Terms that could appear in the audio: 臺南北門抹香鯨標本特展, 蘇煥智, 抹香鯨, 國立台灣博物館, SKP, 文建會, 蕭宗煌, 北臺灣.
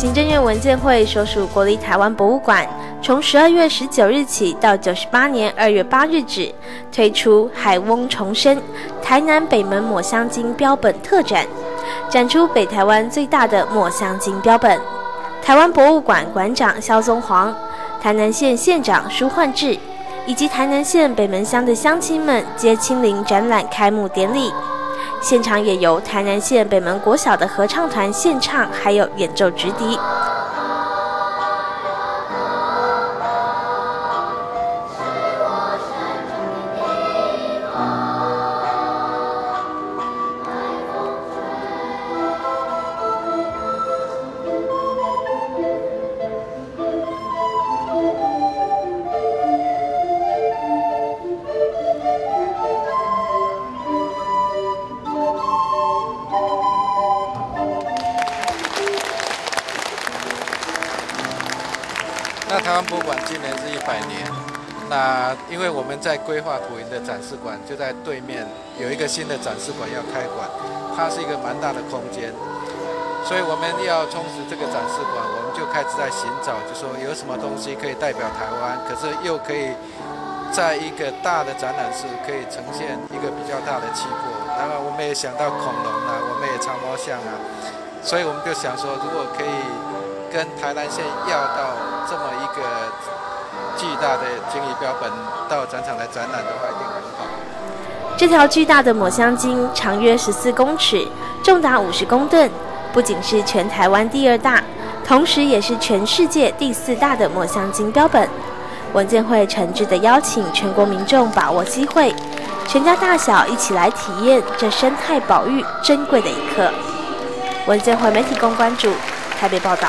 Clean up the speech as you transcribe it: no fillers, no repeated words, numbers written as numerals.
行政院文建会所属国立台湾博物馆，从12月19日起到98年2月8日止，推出海翁重生台南北门抹香鲸标本特展，展出北台湾最大的抹香鲸标本。台湾博物馆馆长萧宗煌、台南县县长舒焕智以及台南县北门乡的乡亲们皆亲临展览开幕典礼。现场也由台南县北门国小的合唱团献唱，还有演奏直笛。那台湾博物馆今年是100年，那因为我们在规划古营的展示馆，就在对面有一个新的展示馆要开馆，它是一个蛮大的空间，所以我们要充实这个展示馆，我们就开始在寻找，就说有什么东西可以代表台湾，可是又可以在一个大的展览室可以呈现一个比较大的气魄。当然我们也想到恐龙啊，我们也长毛象啊，所以我们就想说，如果可以跟台南县要到这么一个巨大的鲸鱼标本到展场来展览的话，一定很好。这条巨大的抹香鲸长约14公尺，重达50公吨，不仅是全台湾第2大，同时也是全世界第4大的抹香鲸标本。文建会诚挚地邀请全国民众把握机会，全家大小一起来体验这生态保育珍贵的一刻。文建会媒体公关组台北报道。